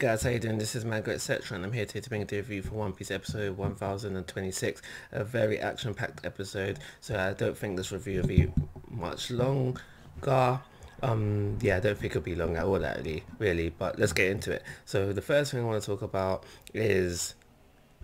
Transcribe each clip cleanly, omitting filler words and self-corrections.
guys, how you doing? This is Mango Etc, and I'm here today to bring a review for One Piece episode 1026, a very action-packed episode, so I don't think this review will be much longer. Yeah, I don't think it'll be long at all, actually, really, but let's get into it. So the first thing I want to talk about is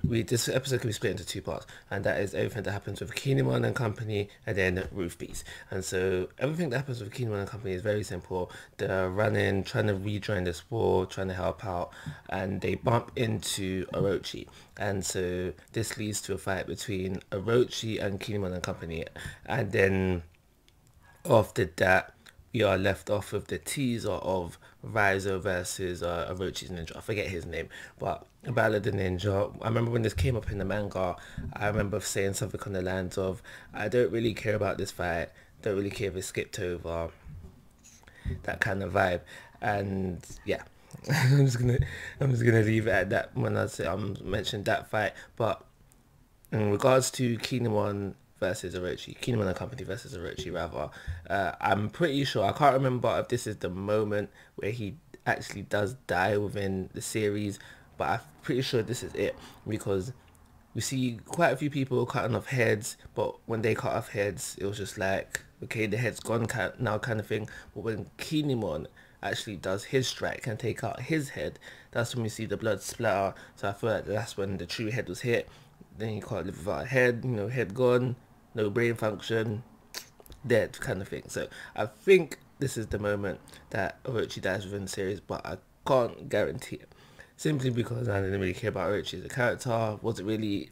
this episode can be split into two parts, and that is everything that happens with Kinemon and company, and then Roof Beast. And so everything that happens with Kinemon and company is very simple. They're running, trying to rejoin this war, trying to help out, and they bump into Orochi. And so this leads to a fight between Orochi and Kinemon and company. And then after that, we are left off with the teaser of Raizo versus Orochi's ninja. I forget his name, but Ballad the ninja. I remember when this came up in the manga, I remember saying something on the lines of, I don't really care about this fight, don't really care if it's skipped over, that kind of vibe. And yeah, I'm just gonna leave it at that when I say mention that fight. But in regards to Kinemon versus Orochi, Kinemon and company versus Orochi rather, I'm pretty sure, I can't remember if this is the moment where he actually does die within the series, but I'm pretty sure this is it, because we see quite a few people cutting off heads, but when they cut off heads, it was just like, okay, the head's gone now kind of thing. But when Kinemon actually does his strike and take out his head, that's when we see the blood splatter. So I feel like that's when the true head was hit. Then you can't live without a head, you know, head gone, no brain function, dead kind of thing. So I think this is the moment that Orochi dies within the series, but I can't guarantee it, simply because I didn't really care about Orochi as a character, wasn't really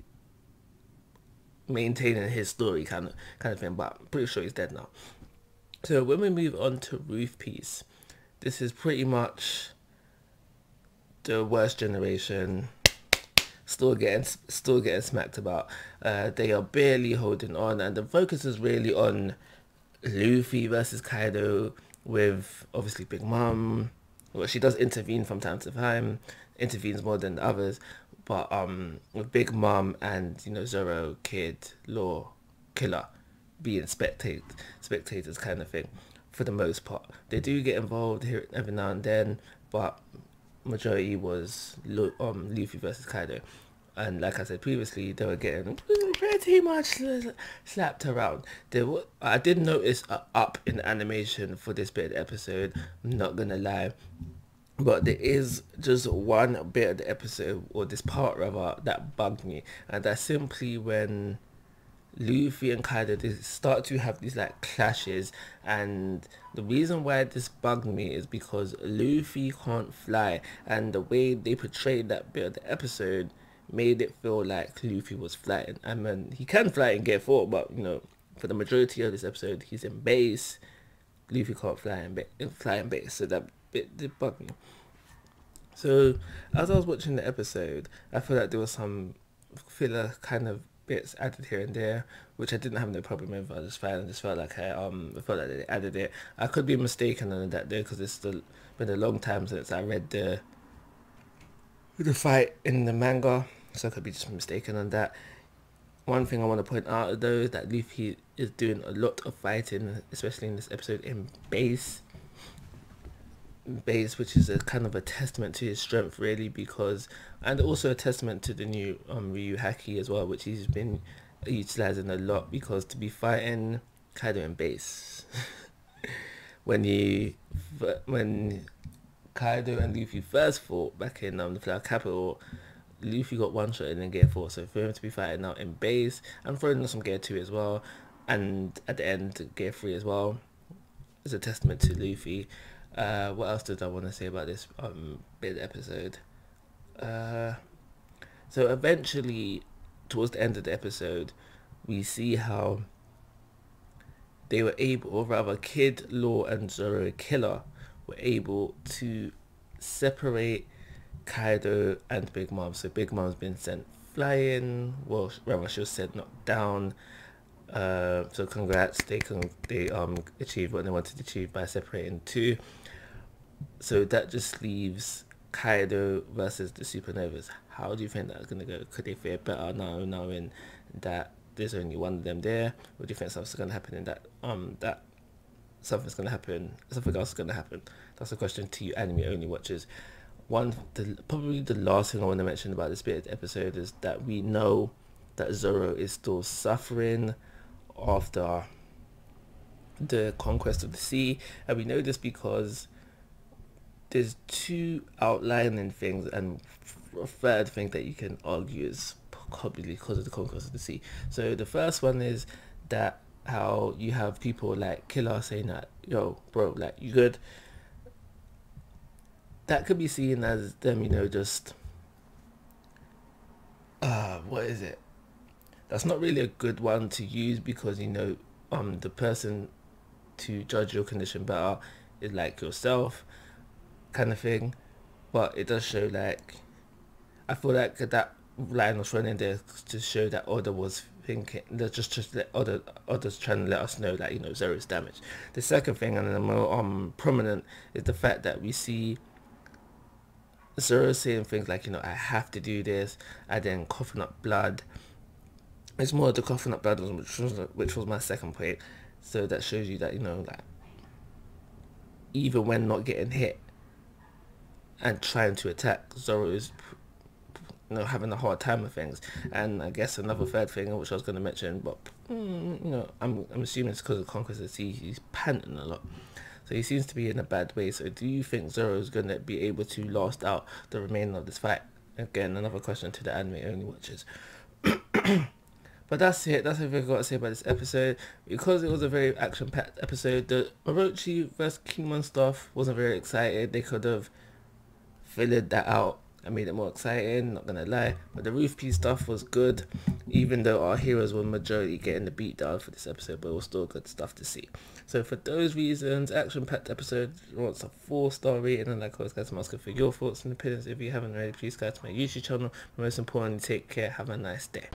maintaining his story kind of thing. But I'm pretty sure he's dead now. So when we move on to Roof Beast, this is pretty much the worst generation. Still getting smacked about. They are barely holding on, and the focus is really on Luffy versus Kaido, with obviously Big Mom. Well, she does intervene from time to time, intervenes more than the others, but with Big Mom and, you know, Zoro, Kid, Law, Killer being spectators kind of thing for the most part. They do get involved here every now and then, but majority was Luffy versus Kaido, and like I said previously, they were getting pretty much slapped around. I did notice an up in animation for this bit of the episode, I'm not gonna lie, but there is just one bit of the episode, or this part rather, that bugged me, and that's simply when Luffy and Kaido, they start to have these like clashes. And the reason why this bugged me is because Luffy can't fly, and the way they portrayed that bit of the episode made it feel like Luffy was flying. I mean, he can fly in Gear 4, but you know, for the majority of this episode, he's in base. Luffy can't fly in base, so that bit did bug me. So as I was watching the episode, I feel like there was some filler kind of bits added here and there, which I didn't have no problem with. I just felt like I felt like they added it. I could be mistaken on that though, because it's still been a long time since I read the fight in the manga, so I could be just mistaken on that. One thing I want to point out though is that Luffy is doing a lot of fighting, especially in this episode, in base, which is a kind of a testament to his strength really, because, and also a testament to the new Ryu Haki as well, which he's been utilizing a lot, because to be fighting Kaido in base when Kaido and Luffy first fought back in the Flower Capital, Luffy got one shot in then Gear 4, so for him to be fighting now in base, and throwing in some Gear 2 as well, and at the end Gear 3 as well, is a testament to Luffy. What else did I want to say about this bit episode? So eventually, towards the end of the episode, we see how they were able, or rather Kid, Law and Zoro Killer were able to separate Kaido and Big Mom. So Big Mom's been sent flying, well rather she was sent knocked down. So congrats, they achieved what they wanted to achieve by separating two. So that just leaves Kaido versus the Supernovas. How do you think that's gonna go? Could they fare better now, knowing that there's only one of them there? Or do you think something's gonna happen in that something else is gonna happen? That's a question to you anime only watchers. probably the last thing I want to mention about this bit of the episode is that we know that Zoro is still suffering after the conquest of the sea, and we know this because there's two outlining things, and a third thing that you can argue is probably because of the conquest of the sea. So the first one is that how you have people like Killer saying that, yo bro, like, you good. That could be seen as them, you know, just what is it, that's not really a good one to use, because, you know, the person to judge your condition better is like yourself, kind of thing. But it does show, like, I feel like that line was running there to show that Oda was thinking, just let Oda's trying to let us know that, you know, Zoro's damaged. The second thing, and the more prominent, is the fact that we see Zoro saying things like, you know, I have to do this, and then coughing up blood. It's more the coughing up blood, which was my second point. So that shows you that, you know, like, even when not getting hit and trying to attack, Zoro is, you know, having a hard time with things. And I guess another third thing which I was going to mention, but you know, I'm assuming it's because of Conquest of the Sea, he's panting a lot, so he seems to be in a bad way. So do you think Zoro is going to be able to last out the remainder of this fight? Again, another question to the anime only watchers. But that's it, that's everything I've got to say about this episode. Because it was a very action-packed episode, the Orochi vs Kinemon stuff wasn't very exciting. They could have filled that out and made it more exciting, not gonna lie. But the roof piece stuff was good, even though our heroes were majority getting the beat down for this episode, but it was still good stuff to see. So for those reasons, action-packed episode wants a 4-star rating, and like always, guys, I'm asking for your thoughts and opinions. If you haven't already, please go to my YouTube channel. But most importantly, take care, have a nice day.